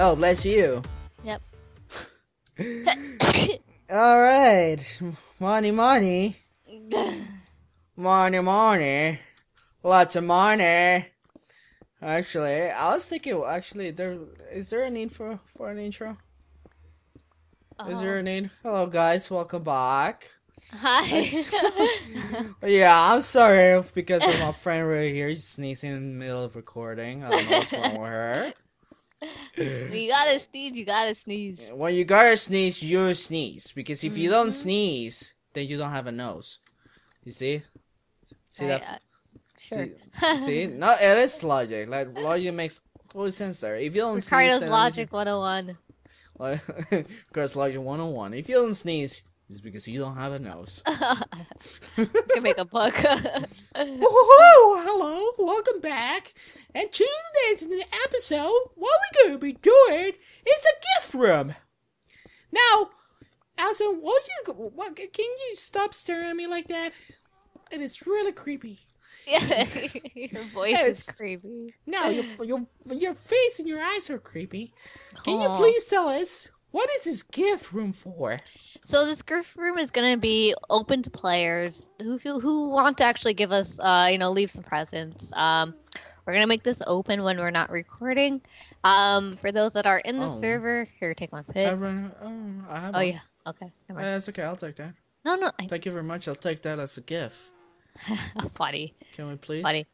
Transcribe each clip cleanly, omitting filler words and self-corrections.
Oh, bless you. Yep. All right. Money, money. Money, money. Lots of money. Actually, I was thinking, actually, is there a need for an intro? Oh. Is there a need? Hello, guys. Welcome back. Hi. Yeah, I'm sorry because of my friend right here. She's sneezing in the middle of recording. I don't know what's wrong with her. You gotta sneeze. You gotta sneeze. When you gotta sneeze, you sneeze. Because if you don't sneeze, then you don't have a nose. You see? See that? Sure. See? See? No, it is logic. Like, logic makes total sense there. If you don't Ricardo's sneeze, Logic 101. Ricardo's Logic 101. If you don't sneeze, it's because you don't have a nose. You can make a book. Hello, welcome back. And today's episode, what we're going to be doing is a gift room. Now, Allison, what, can you stop staring at me like that? And it's really creepy. Yeah, your voice is creepy. No, your face and your eyes are creepy. Can you please tell us? What is this gift room for? So this gift room is going to be open to players who want to actually give us, you know, leave some presents. We're going to make this open when we're not recording. For those that are in the server, here, take my pick. I have one. Yeah, okay. That's okay. I'll take that. No. Thank you very much. I'll take that as a gift. Funny. Can we please? Funny.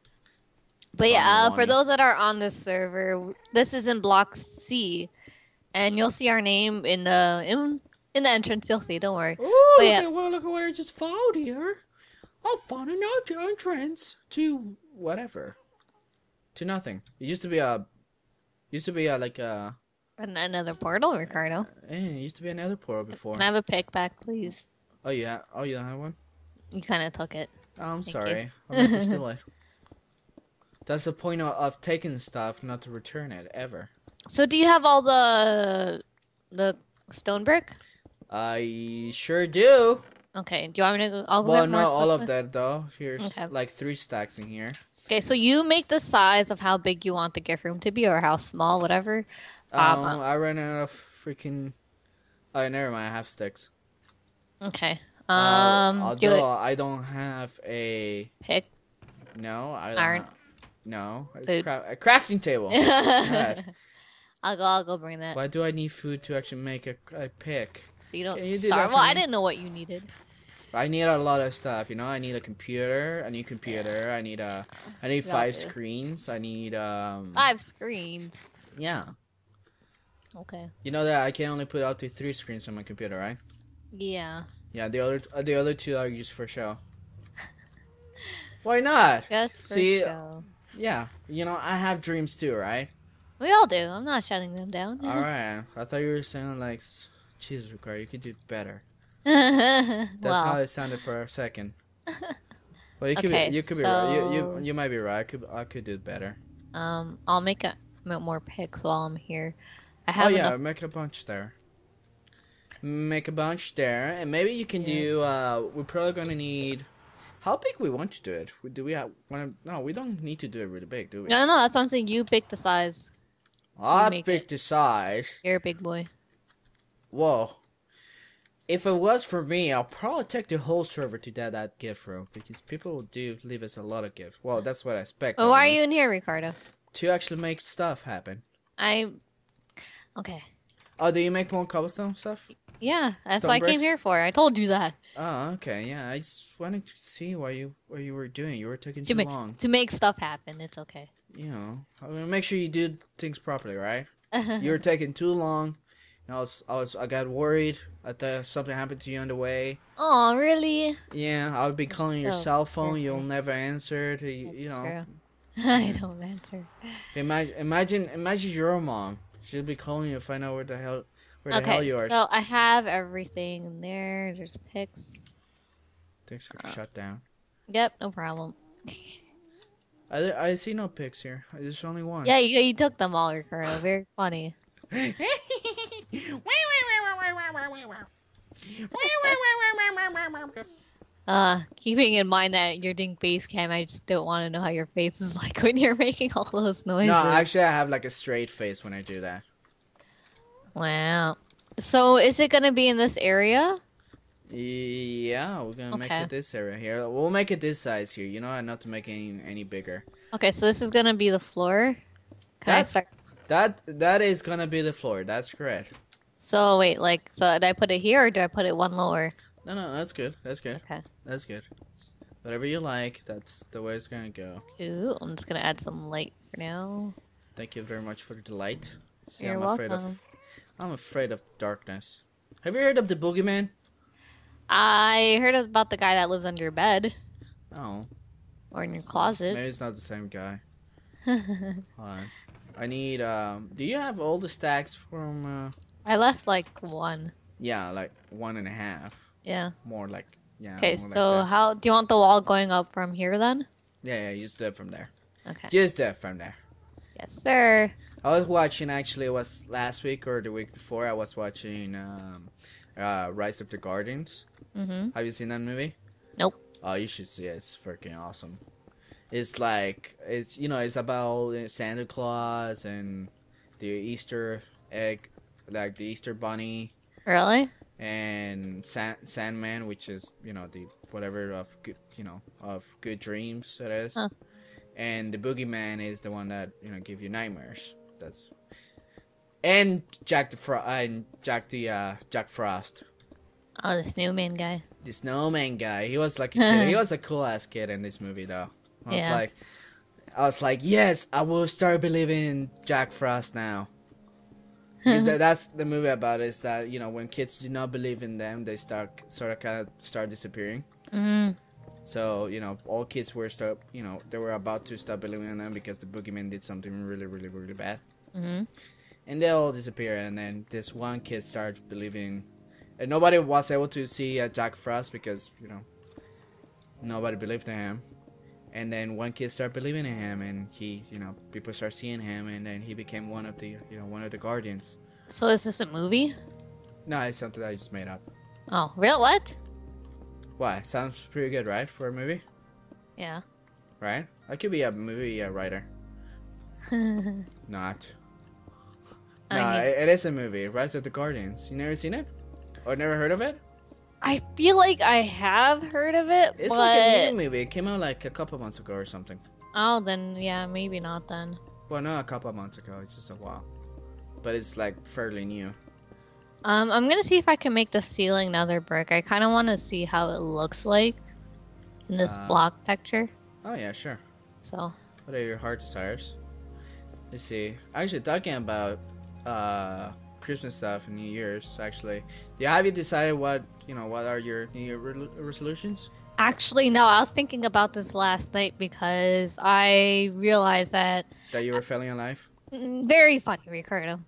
But yeah, for those that are on this server, this is in Block C. And you'll see our name in the in the entrance. You'll see. Don't worry. Oh, yeah. Well, look at what I just found here. I found an entrance to whatever, to nothing. It used to be a, another portal, Ricardo. It used to be another portal before. Can I have a pick back, please? Oh yeah. Oh, you don't have one. You kind of took it. Oh, I'm sorry. I'm not still alive. That's the point of taking stuff, not to return it ever. So do you have all the stone brick? I sure do. Okay. Do you want me to go? I'll go get more. Well, no, all of that though. Here's like 3 stacks in here. Okay, so you make the size of how big you want the gift room to be, or how small, whatever. I ran out of freaking. Oh, never mind. I have sticks. Okay. Although I don't have a pick. No, I don't. Iron. No, a crafting table. I'll go bring that. Why do I need food to actually make a pick? So you don't starve? Well, I didn't know what you needed. I need a lot of stuff, you know? I need a computer, a new computer. Yeah. I need 5 screens. I need 5 screens? Yeah. Okay. You know that I can only put up to 3 screens on my computer, right? Yeah. Yeah, the other 2 are used for show. Why not? Just for show. Yeah, you know, I have dreams too, right? We all do. I'm not shutting them down. All right. I thought you were saying like, Jesus, Ricardo, you could do better. That's how it sounded for a second. Well, you could be right. You might be right. I could do better. I'll make more picks while I'm here. I have. Oh yeah, make a bunch there. Make a bunch there, and maybe you can do. We're probably gonna need. How big we want to do it? Do we have? No, we don't need to do it really big, do we? No, that's what I'm saying. You pick the size. I picked the size. You're a big boy. Whoa. If it was for me, I'll probably take the whole server to that gift room because people do leave us a lot of gifts. Well, that's what I expect. Well, why are you in here, Ricardo? To actually make stuff happen. Okay. Oh, do you make more cobblestone stuff? Yeah, that's what I came here for. I told you that. Oh, okay. Yeah, I just wanted to see what you were doing. You were taking too long to make stuff happen. It's okay. You know, I mean, make sure you do things properly, right? You were taking too long. And I got worried. I thought something happened to you on the way. Oh, really? Yeah, I would be calling your cell phone. You'll never answer. That's true. I don't answer. Imagine your mom. She'll be calling you to find out where the hell you are. So I have everything in there. There's picks. Things are shut down. Yep, no problem. I see no picks here. There's only one. Yeah, you took them all, Ricardo. Very funny. Keeping in mind that you're doing face cam, I just don't want to know how your face is like when you're making all those noises. No, actually I have like a straight face when I do that. Wow. So is it gonna be in this area? Yeah, we're gonna make it this area here. We'll make it this size here, you know, and not to make any bigger. Okay, so this is gonna be the floor. That is gonna be the floor. That's correct. So wait, like, so do I put it here or do I put it one lower? No, that's good. That's good. Okay. That's good. Whatever you like, that's the way it's gonna go. Cool. I'm just gonna add some light for now. Thank you very much for the light. See, you're welcome. I'm afraid of darkness. Have you heard of the boogeyman? I heard about the guy that lives under your bed. Oh. Or in your closet. Maybe it's not the same guy. Hold on. I need, do you have all the stacks from, I left, like, one. Yeah, like, 1.5. Yeah. More like, yeah. Okay, so like how, do you want the wall going up from here, then? Yeah, you just do it from there. Okay. Just do it from there. Yes, sir. I was watching, actually, it was last week or the week before, I was watching, Rise of the Guardians. Mm-hmm. Have you seen that movie? Nope. Oh, you should see it. It's freaking awesome. It's like, it's, you know, it's about Santa Claus and the Easter egg, like the Easter bunny. Really? And Sandman, which is, you know, the whatever of good, you know, of good dreams it is. Huh. And the boogeyman is the one that, you know, give you nightmares. That's. And Jack Frost. Oh, the snowman guy. The snowman guy. He was like a kid. He was a cool ass kid in this movie though. I was like, yes, I will start believing in Jack Frost now. That's the movie about is that, you know, when kids do not believe in them, they start kind of disappearing. Mm. So, you know, all kids were about to stop believing in them because the boogeyman did something really, really, really bad. Mm-hmm. And they all disappear, and then this one kid starts believing, and nobody was able to see Jack Frost because, you know, nobody believed in him. And then one kid started believing in him, and he, you know, people start seeing him, and then he became one of the, you know, one of the guardians. So is this a movie? No, it's something I just made up. Oh, real? What? Why? Sounds pretty good, right, for a movie? Yeah. Right? I could be a movie writer. Not. No, it is a movie, Rise of the Guardians. You never seen it? Or never heard of it? I feel like I have heard of it, but... It's like a new movie. It came out like a couple months ago or something. Oh, then, yeah, maybe not then. Well, not a couple months ago. It's just a while. But it's like fairly new. I'm going to see if I can make the ceiling another brick. I kind of want to see how it looks like in this block texture. Oh, yeah, sure. So... What are your heart desires? Let's see. Actually, talking about... Christmas stuff and New Year's, actually. Have you decided what are your New Year resolutions? Actually, no. I was thinking about this last night because I realized that you were failing in life. Very funny, Ricardo.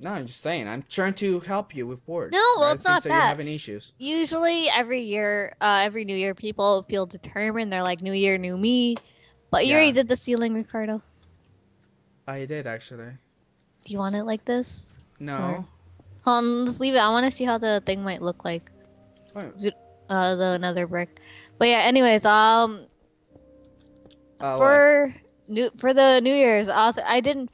No, I'm just saying. I'm trying to help you with words. No, well, it's not that. You're having issues. Usually, every year, every New Year, people feel determined. They're like, New Year, new me. But you already did the ceiling, Ricardo. I did, actually. Do you want it like this? No. Or... Hold on, let's leave it. I want to see how the thing might look like. Right. Another brick. But yeah, anyways, for the New Year's, I didn't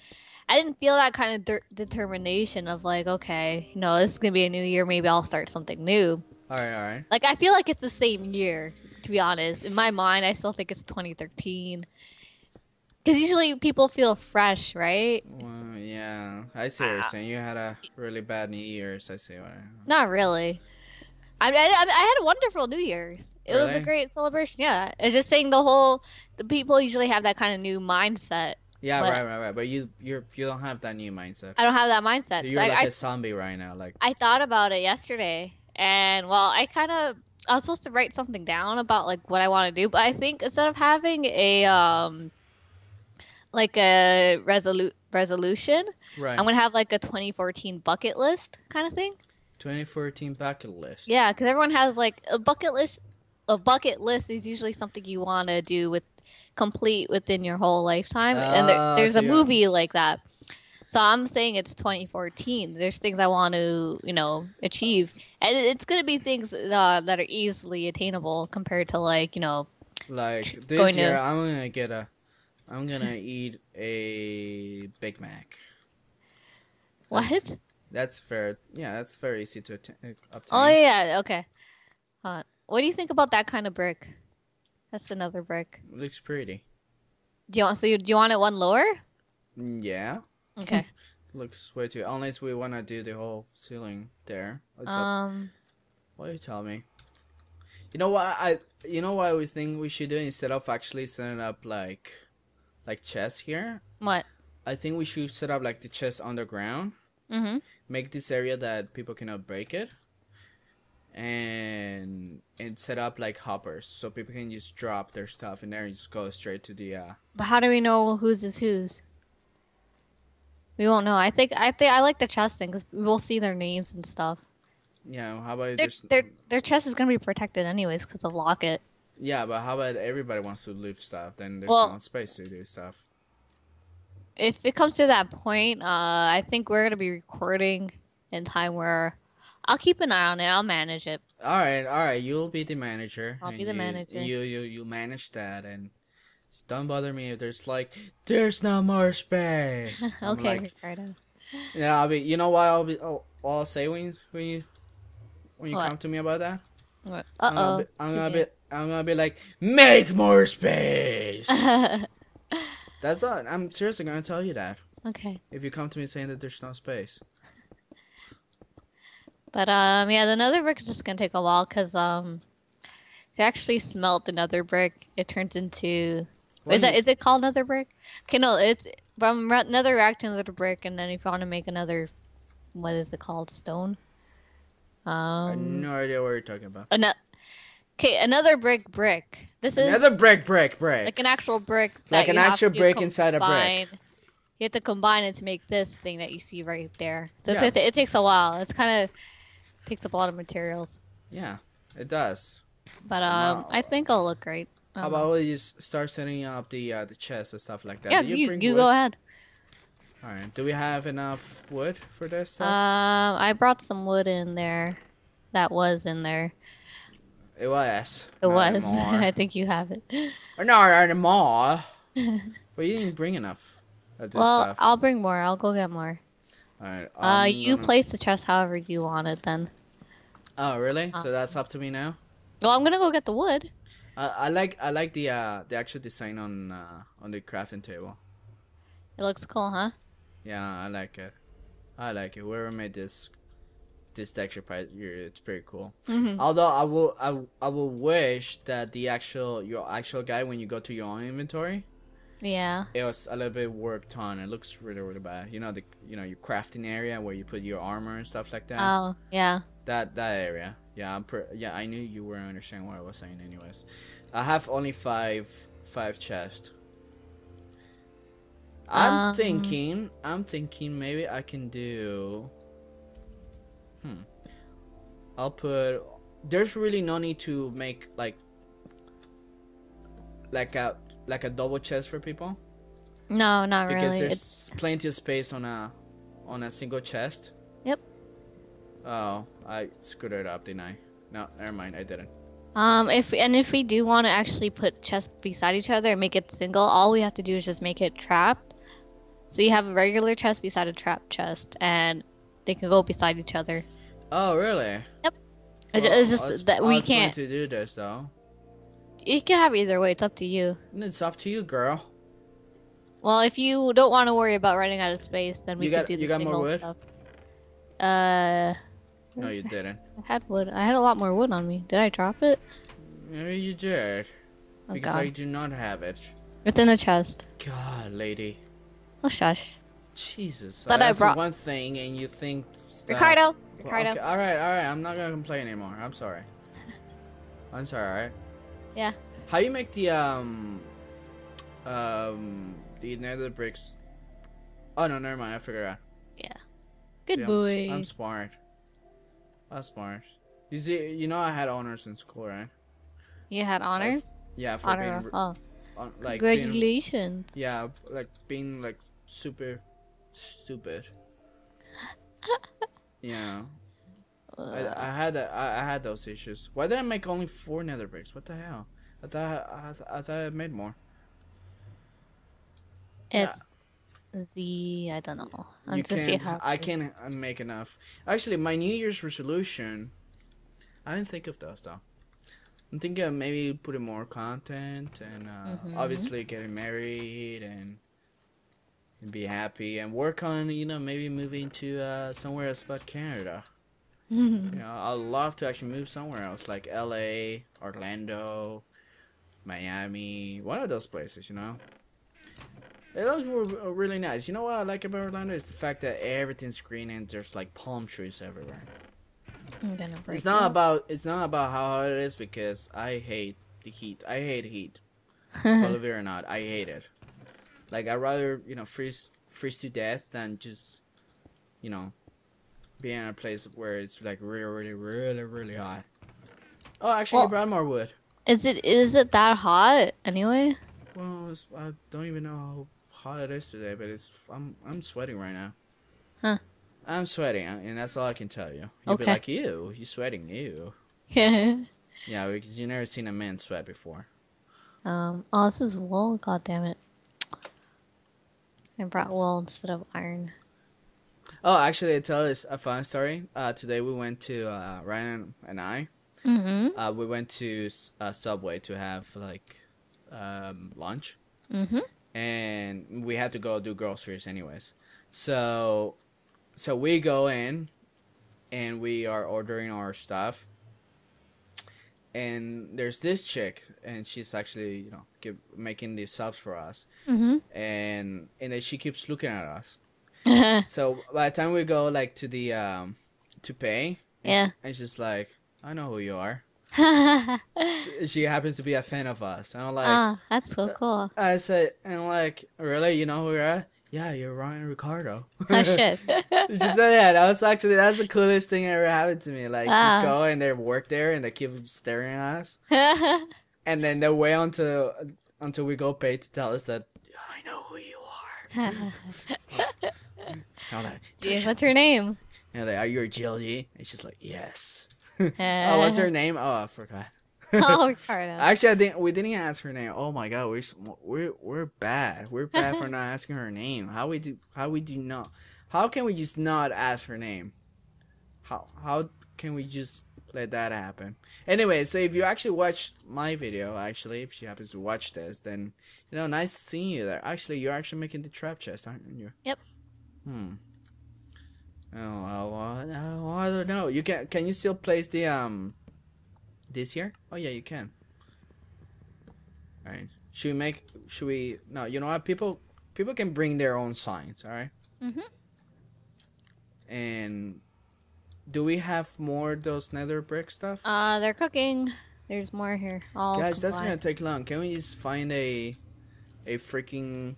feel that kind of determination of like, okay, you know, this is gonna be a new year. Maybe I'll start something new. All right. Like I feel like it's the same year. To be honest, in my mind, I still think it's 2013. Because usually people feel fresh, right? Well, yeah, I see what you're saying. You had a really bad New Year's. I see what I... Not really. I had a wonderful New Year's. It was a great celebration, yeah. It's just saying the people usually have that kind of new mindset. Yeah, right. But you don't have that new mindset. I don't have that mindset. You're like a zombie right now. Like I thought about it yesterday. And, well, I was supposed to write something down about, like, what I want to do. But I think instead of having a... like a resolution. Right. I'm going to have like a 2014 bucket list kind of thing. 2014 bucket list. Yeah, because everyone has like a bucket list. A bucket list is usually something you want to do complete within your whole lifetime. And there's a movie like that. So I'm saying it's 2014. There's things I want to, you know, achieve. And it's going to be things that are easily attainable compared to like, you know. Like this year I'm going to get I'm gonna eat a Big Mac. What? That's fair. Yeah, that's very easy to obtain. Oh, yeah, okay. What do you think about that kind of brick? That's another brick. It looks pretty. Do you want it one lower? Yeah. Okay. Looks way too... Unless we want to do the whole ceiling there. It's up. What do you tell me? You know what I we think we should do instead of actually setting up like chests here? What? I think we should set up like the chest underground. Mm-hmm. Make this area that people cannot break it, and set up like hoppers so people can just drop their stuff in there and just go straight to the. But how do we know whose is whose? We won't know. I think I like the chest thing because we will see their names and stuff. Yeah. How about their chest is gonna be protected anyways because of Locket. Yeah, but how about everybody wants to leave stuff? Then there's no space to do stuff. If it comes to that point, I think we're going to be recording in time where I'll keep an eye on it. I'll manage it. All right. All right. You'll be the manager. I'll be the manager. You manage that and just don't bother me if there's no more space. Okay, Ricardo. Yeah, you know what I'll say when you come to me about that? What? Uh-oh. I'm going to be like, make more space. That's all. I'm seriously gonna tell you that. Okay. If you come to me saying that there's no space. But yeah, the nether brick is just gonna take a while because to actually smelt the nether brick, it turns into. Is it called nether brick? Okay, no, it's from nether reacting to the brick, and then if you want to make another, what is it called? Stone. I have no idea what you're talking about. Okay, another brick. This is another brick. Like an actual brick. Like an actual brick inside a brick. You have to combine it to make this thing that you see right there. So yeah. It takes a while. It's kind of takes up a lot of materials. Yeah, it does. But I think it'll look great. How about we just start setting up the chest and stuff like that? Yeah, you go ahead. All right. Do we have enough wood for this stuff? I brought some wood in there. That was in there. It was. It was. I think you have it. Or not anymore. But you didn't bring enough of this stuff. I'll bring more. I'll go get more. All right. You place the chest however you want it then. Oh, really? So that's up to me now? Well, I'm going to go get the wood. I like the actual design on the crafting table. It looks cool, huh? Yeah, I like it. I like it. Whoever made this texture part, it's pretty cool. Mm-hmm. Although I will wish that your actual guy, when you go to your own inventory, yeah, it was a little bit worked on. It looks really, really bad. You know your crafting area where you put your armor and stuff like that. Oh yeah. That area. Yeah, I knew you were understanding what I was saying. Anyways, I have only five chests. I'm thinking maybe I can do. I'll put. There's really no need to make like a double chest for people. No, not really. Because there's plenty of space on a single chest. Yep. Oh, I screwed it up, didn't I? No, never mind. I didn't. If we do want to actually put chests beside each other and make it single, all we have to do is just make it trapped. So you have a regular chest beside a trap chest, and they can go beside each other. Oh, really? Yep. Well, it's just that we can't to do this though. You can have either way. It's up to you. It's up to you, girl. Well, if you don't want to worry about running out of space, then we can do the single stuff. No, you didn't. I had wood. I had a lot more wood on me. Did I drop it? No, you did. Oh, because God. I do not have it. It's in the chest. God, lady. Oh, shush. Jesus. I brought one thing, and you think. Ricardo. Ricardo. Okay, all right. I'm not gonna complain anymore. I'm sorry. I'm sorry. All right. Yeah. How you make the nether bricks? Oh no, never mind. I figured it out. Yeah. Good boy. I'm smart. I'm smart. You see, you know I had honors in school, right? You had honors. Yeah. For being, like, congratulations. Being, yeah, like being like super stupid. Yeah, I had those issues. Why did I make only 4 nether bricks? What the hell? I thought I made more. It's Z, I don't know. I'm just see how I can make enough. Actually, my New Year's resolution, I didn't think of those though. I'm thinking of maybe putting more content and obviously getting married and be happy and work on, you know, maybe moving to somewhere else but Canada. You know, I'd love to actually move somewhere else, like LA, Orlando, Miami, one of those places, you know. It looks really nice. You know what I like about Orlando is the fact that everything's green and there's like palm trees everywhere. It's not about how hot it is, because I hate the heat. I hate heat. Believe it or not, I hate it. Like, I'd rather, you know, freeze to death than just, you know, be in a place where it's like really hot. Oh, actually, well, Bradmore wood. Is it that hot anyway? Well, I don't even know how hot it is today, but it's I'm sweating right now. Huh. I'm sweating, and that's all I can tell you. You'll be like, ew, you're sweating, ew. Yeah. Yeah, because you've never seen a man sweat before. Oh, this is wool, god damn it. I brought wool instead of iron. Oh, actually, I tell us a fun story. Today we went to, Ryan and I, we went to Subway to have, like, lunch. And we had to go do groceries anyways. So we go in, and we are ordering our stuff, and there's this chick, and she's actually, you know, making the subs for us, and then she keeps looking at us. So by the time we go, like, to the to pay, and she's like, I know who you are. She happens to be a fan of us, and I'm like, oh, that's so cool. I said, and like, really, you know who we are? Yeah, you're Ryan Ricardo. Oh, shit. She said, yeah, that's the coolest thing that ever happened to me. Like, just go and they work there and they keep staring at us. And then they wait until we go pay to tell us that, I know who you are. Like, dude, what's her name? And like, are you a GLD? And she's like, yes. Oh, what's her name? Oh, I forgot. Oh, Ricardo. Actually, I think we didn't ask her name. Oh my god, we're bad. We're bad for not asking her name. How can we just not ask her name? How can we just let that happen? Anyway, so if you actually watched my video, actually, if she happens to watch this, then, you know, nice seeing you there. Actually, you're actually making the trap chest, aren't you? Yep. Oh, well, I don't know. You can you still place the this year? Oh yeah, you can. All right. Should we make? Should we? No, you know what? People can bring their own signs. All right. And do we have more of those nether brick stuff? They're cooking. There's more here. Guys, that's gonna take long. Can we just find a freaking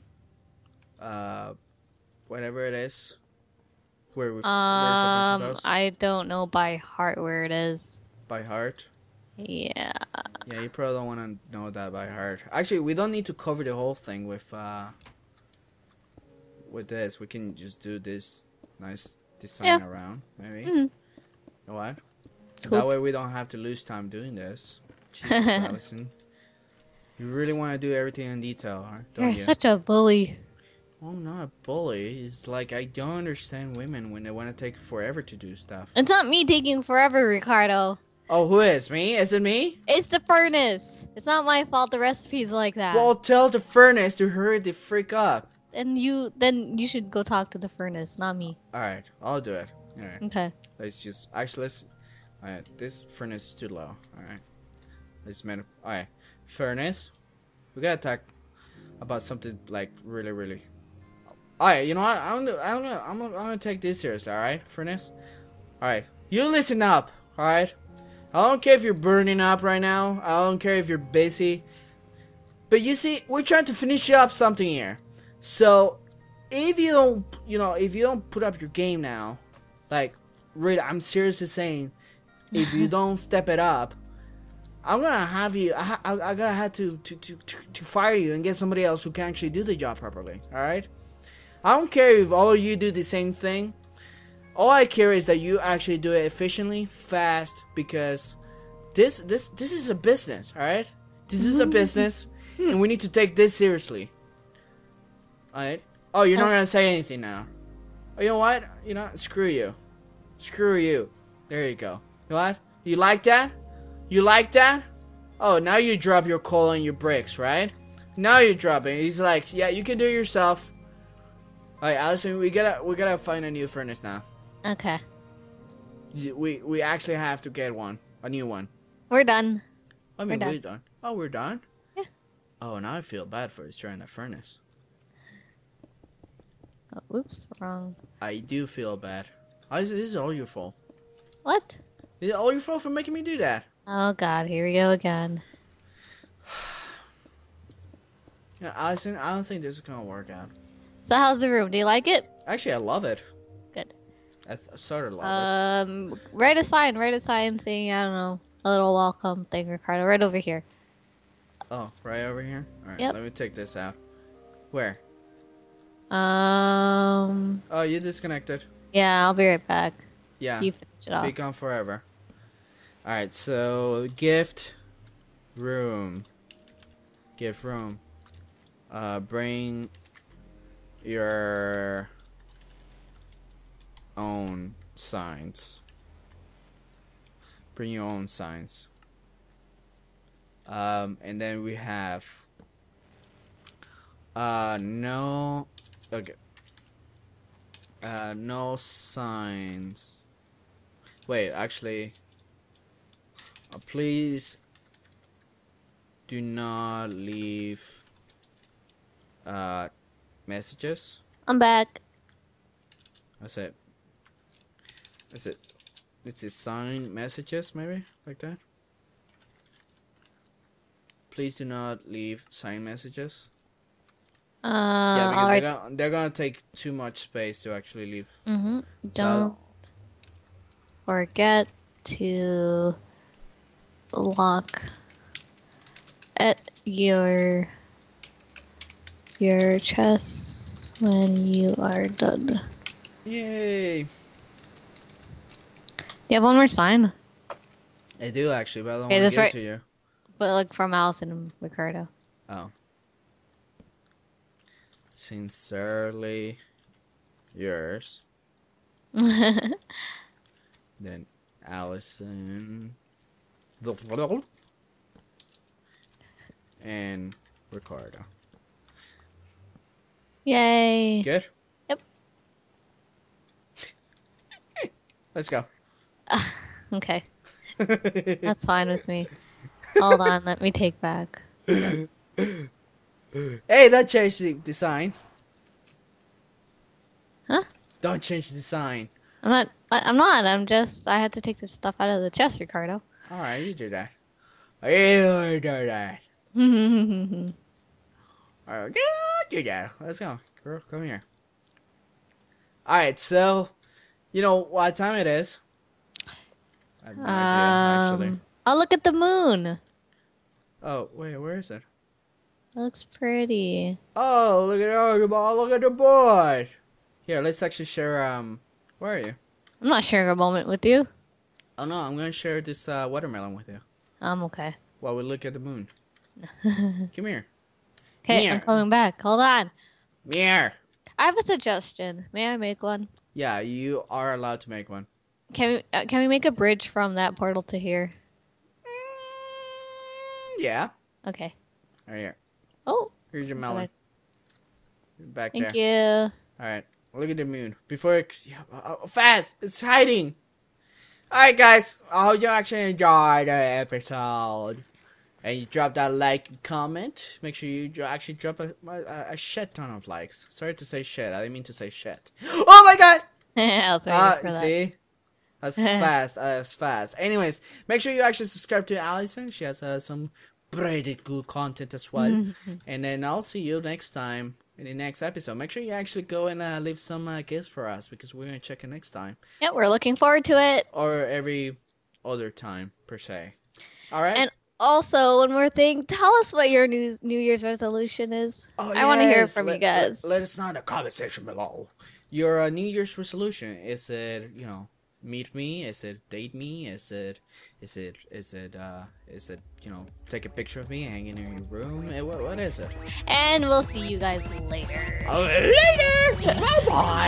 whatever it is? Where we? I don't know by heart where it is. By heart. Yeah. Yeah, you probably don't want to know that by heart. Actually, we don't need to cover the whole thing with this. We can just do this nice design around, maybe. You know what? So that way we don't have to lose time doing this. Jesus, Allison. You really want to do everything in detail, huh? You're such a bully. Well, I'm not a bully. It's like, I don't understand women when they want to take forever to do stuff. It's not me taking forever, Ricardo. Oh, who is? Me? Is it me? It's the furnace. It's not my fault the recipe's like that. Well, tell the furnace to hurry the freak up. And then you should go talk to the furnace, not me. Alright, I'll do it. Alright. Okay. Let's just, actually, alright, this furnace is too low. Alright. Alright. Furnace. We gotta talk about something, like, really. Alright, you know what? I'm gonna take this seriously, alright, furnace? Alright. You listen up, alright? I don't care if you're burning up right now. I don't care if you're busy. But you see, we're trying to finish up something here. So, if you don't, you know, if you don't put up your game now, like, really, I'm seriously saying, if you don't step it up, I'm gonna have you. I gotta have to fire you and get somebody else who can actually do the job properly. All right? I don't care if all of you do the same thing. All I care is that you actually do it efficiently, fast, because this is a business, alright? This is a business, and we need to take this seriously. Alright? Oh, you're not gonna say anything now. Oh, you know what? You know, screw you. Screw you. There you go. You know what? You like that? You like that? Oh, now you drop your coal and your bricks, right? Now you're dropping. He's like, yeah, you can do it yourself. Alright, Allison, we gotta find a new furnace now. Okay. We actually have to get one. A new one. We're done. I mean, we're done. Oh, we're done? Yeah. Oh, now I feel bad for destroying the furnace. Oh, oops, wrong. I do feel bad. This is all your fault. What? This is all your fault for making me do that. Oh, God. Here we go again. Yeah, Allison, I don't think this is going to work out. So how's the room? Do you like it? Actually, I love it. Good. I sort of love it. Write a sign saying, I don't know, a little welcome thing, Ricardo. Right over here. Oh, right over here? All right, yep. Let me take this out. Where? Oh, you disconnected. Yeah, I'll be right back. Yeah. You finish it off. Be gone forever. All right, so gift room. Gift room. Bring your own signs. Bring your own signs. And then we have no. Okay. No signs. Wait, actually. Please do not leave messages. I'm back. That's it. That's it. It's a sign messages, maybe like that. Please do not leave sign messages. Yeah, because they're gonna take too much space to actually leave. Mm-hmm. Don't forget to lock at your chests when you are done. Yay! You have one more sign. I do actually, but I don't want to give it to you. But like from Allison and Ricardo. Oh. Sincerely yours. Then Allison and Ricardo. Yay. Good? Yep. Let's go. Okay. That's fine with me. Hold on, let me take back. Hey, that changed the design. Huh? Don't change the design. I'm not. I'm just. I had to take this stuff out of the chest, Ricardo. All right, you do that. You do that. All right, you do that. Let's go, girl. Come here. All right. So, you know what time it is? I have no idea, actually. I'll look at the moon. Oh wait, where is it? Looks pretty. Oh, look at Ergoball, look at the board. Here, let's actually share, where are you? I'm not sharing a moment with you. Oh no, I'm gonna share this watermelon with you. Okay. While we look at the moon. Come here. Okay, I'm coming back. Hold on. Here. I have a suggestion. May I make one? Yeah, you are allowed to make one. Can we make a bridge from that portal to here? Yeah. Okay. Right here. Oh, here's your melon. Back there. Thank you. All right, look at the moon. Before it, fast, it's hiding. All right, guys, I hope you actually enjoyed the episode, and you drop that like and comment. Make sure you actually drop a shit ton of likes. Sorry to say shit. I didn't mean to say shit. Oh my God! See. That's fast. That's fast. Anyways, make sure you actually subscribe to Allison. She has some pretty good content as well. And then I'll see you next time in the next episode. Make sure you actually go and leave some gifts for us, because we're going to check it next time. Yeah, we're looking forward to it. Or every other time, per se. All right? And also, one more thing. Tell us what your New Year's resolution is. Oh, I want to hear from you guys. Let us know in the comment section below. Your New Year's resolution. Is it, you know, meet me? Is it date me? Is it you know, take a picture of me hanging in your room? What is it? And we'll see you guys later. Later. Bye bye.